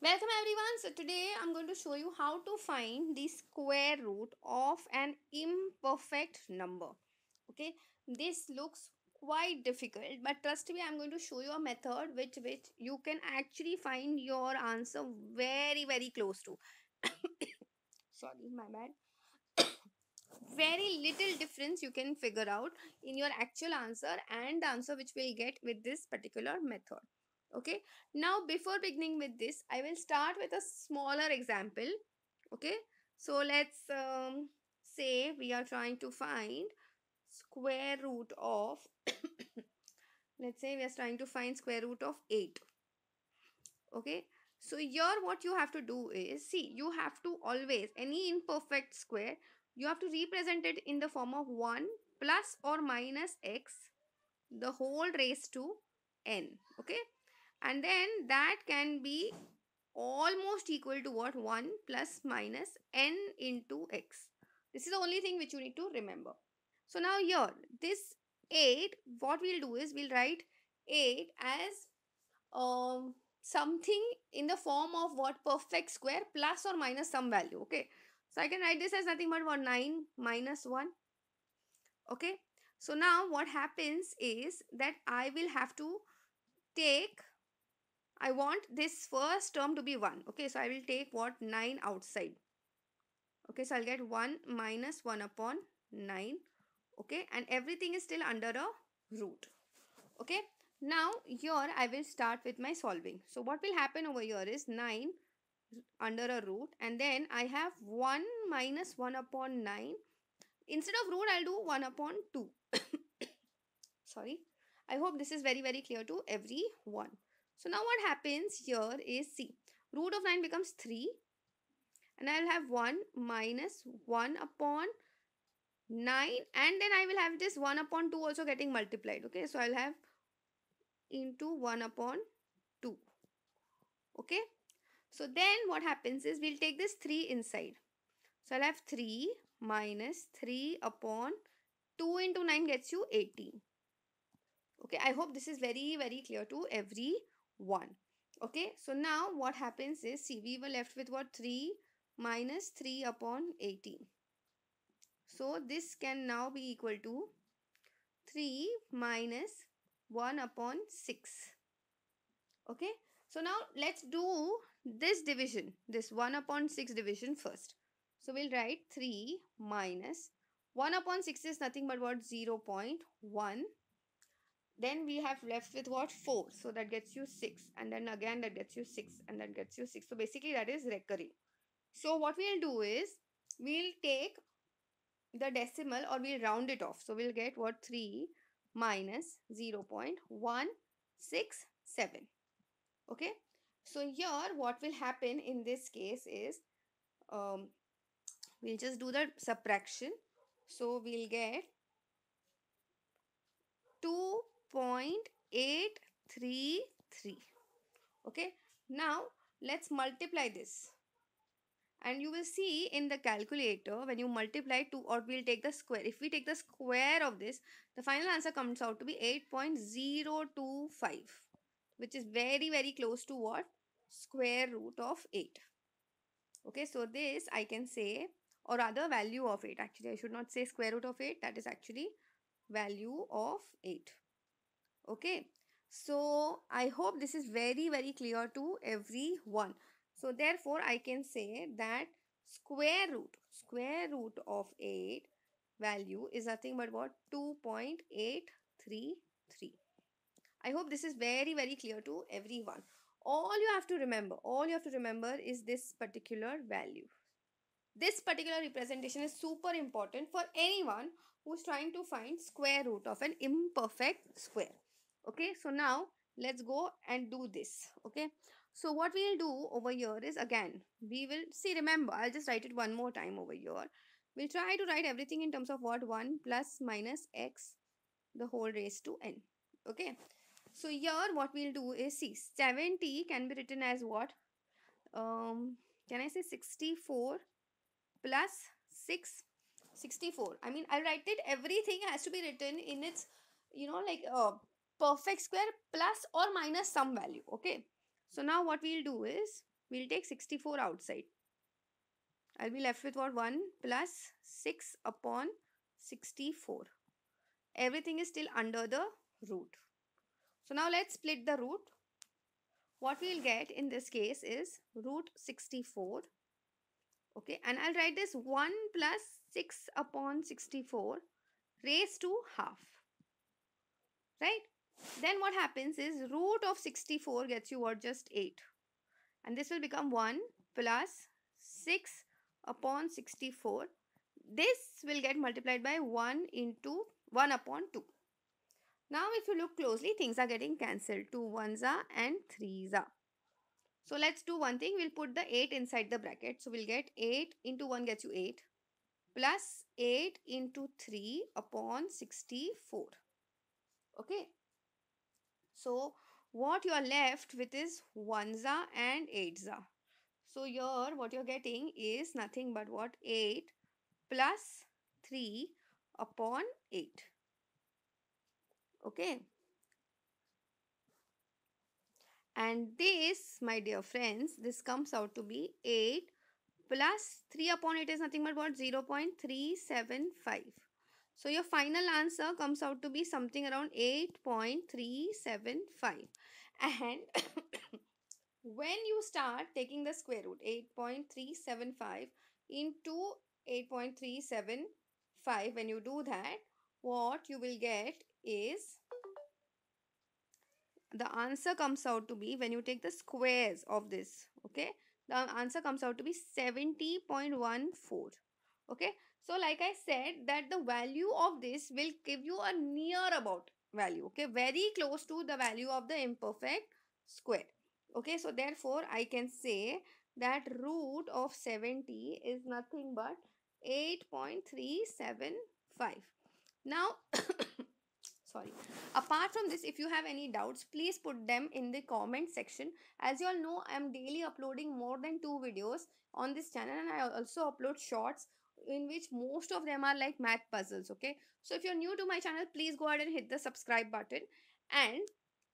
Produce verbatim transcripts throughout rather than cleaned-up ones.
Welcome everyone. So today I'm going to show you how to find the square root of an imperfect number. Okay, this looks quite difficult, but trust me, I'm going to show you a method which which you can actually find your answer very very close to. Sorry, my bad. Very little difference you can figure out in your actual answer and the answer which we'll get with this particular method. Okay, now before beginning with this, I will start with a smaller example. Okay, so let's um, say we are trying to find square root of let's say we are trying to find square root of eight. Okay, so here what you have to do is, see, you have to always, any imperfect square, you have to represent it in the form of one plus or minus x the whole raised to n. Okay, and then that can be almost equal to what? one plus minus n into x. This is the only thing which you need to remember. So now here, this eight, what we'll do is we'll write eight as um, something in the form of what? Perfect square plus or minus some value. Okay, so I can write this as nothing but what? nine minus one. Okay, so now what happens is that I will have to take, I want this first term to be one. Okay, so I will take what? nine outside. Okay, so I'll get one minus one upon nine. Okay, and everything is still under a root. Okay, now here I will start with my solving. So what will happen over here is nine under a root, and then I have one minus one upon nine. Instead of root, I'll do one upon two. Sorry, I hope this is very very clear to everyone. So now what happens here is, see, root of nine becomes three, and I will have one minus one upon nine, and then I will have this one upon two also getting multiplied. Okay, so I'll have into one upon two. Okay, so then what happens is we'll take this three inside. So I'll have three minus three upon two into nine gets you eighteen. Okay, I hope this is very very clear to every one. Okay, so now what happens is, see, we were left with what? three minus three upon eighteen. So this can now be equal to three minus one upon six. Okay, so now let's do this division, this one upon six division first. So we'll write three minus one upon six is nothing but what? zero point one. Then we have left with what? four. So that gets you six. And then again that gets you six. And that gets you six. So basically that is recurring. So what we'll do is, we'll take the decimal or we'll round it off. So we'll get what? three minus zero point one six seven. Okay. So here what will happen in this case is, um, we'll just do the subtraction. So we'll get two. zero point eight three three. Okay, now let's multiply this, and you will see in the calculator when you multiply two, or we'll take the square, if we take the square of this, the final answer comes out to be eight point zero two five, which is very very close to what? Square root of eight. Okay, so this I can say, or rather value of eight, actually I should not say square root of eight, that is actually value of eight. Okay, so I hope this is very very clear to everyone. So therefore I can say that square root square root of eight value is nothing but what? two point eight three three. I hope this is very very clear to everyone. All you have to remember all you have to remember is this particular value. This particular representation is super important for anyone who is trying to find square root of an imperfect square. Okay, so now let's go and do this. Okay, so what we'll do over here is, again, we will see, remember, I'll just write it one more time over here. We'll try to write everything in terms of what? one plus minus x the whole raised to n. Okay, so here what we'll do is, see, seventy can be written as what? Um, can I say sixty-four plus six? sixty-four. I mean, I'll write it, everything has to be written in its, you know, like uh, perfect square plus or minus some value. Okay, so now what we'll do is, We'll take sixty-four outside. I'll be left with what? one plus six upon sixty-four. Everything is still under the root. So now let's split the root. What we'll get in this case is root sixty-four. Okay, and I'll write this one plus six upon sixty-four raised to half. Right? Then what happens is root of sixty-four gets you what? Just eight. And this will become one plus six upon sixty-four. This will get multiplied by one into one upon two. Now if you look closely, things are getting cancelled. two ones are and threes are. So let's do one thing. We'll put the eight inside the bracket. So we'll get eight into one gets you eight. Plus eight into three upon sixty-four. Okay. So what you are left with is ones are and eights are. So here what you are getting is nothing but what? eight plus three upon eight. Okay. And this, my dear friends, this comes out to be eight plus three upon eight is nothing but what? zero point three seven five. So your final answer comes out to be something around eight point three seven five. And when you start taking the square root, eight point three seven five into eight point three seven five, when you do that, what you will get is, the answer comes out to be, when you take the squares of this, okay, the answer comes out to be seventy point one four. Okay, so like I said that the value of this will give you a near about value, okay, very close to the value of the imperfect square. Okay, so therefore I can say that root of seventy is nothing but eight point three seven five. Now, sorry, apart from this, if you have any doubts, please put them in the comment section. As you all know, I am daily uploading more than two videos on this channel, and I also upload shorts in which most of them are like math puzzles. Okay, so if you're new to my channel, please go ahead and hit the subscribe button. And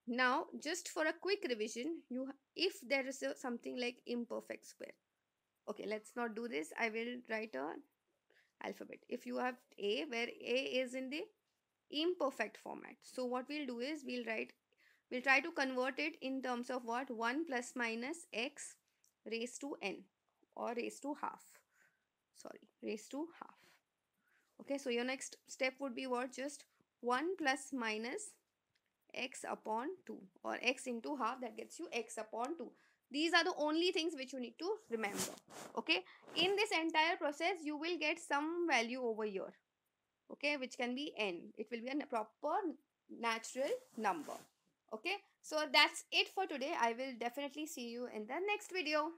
now, just for a quick revision, you if there is a, something like imperfect square. Okay, let's not do this. I will write a alphabet. If you have A, where A is in the imperfect format. So what we'll do is we'll write, we'll try to convert it in terms of what? one plus minus x raised to n or raised to half. Sorry, raised to half. Okay, so your next step would be what? Just one plus minus x upon two or x into half, that gets you x upon two. These are the only things which you need to remember. Okay, in this entire process, you will get some value over here. Okay, which can be n. It will be a proper natural number. Okay, so that's it for today. I will definitely see you in the next video.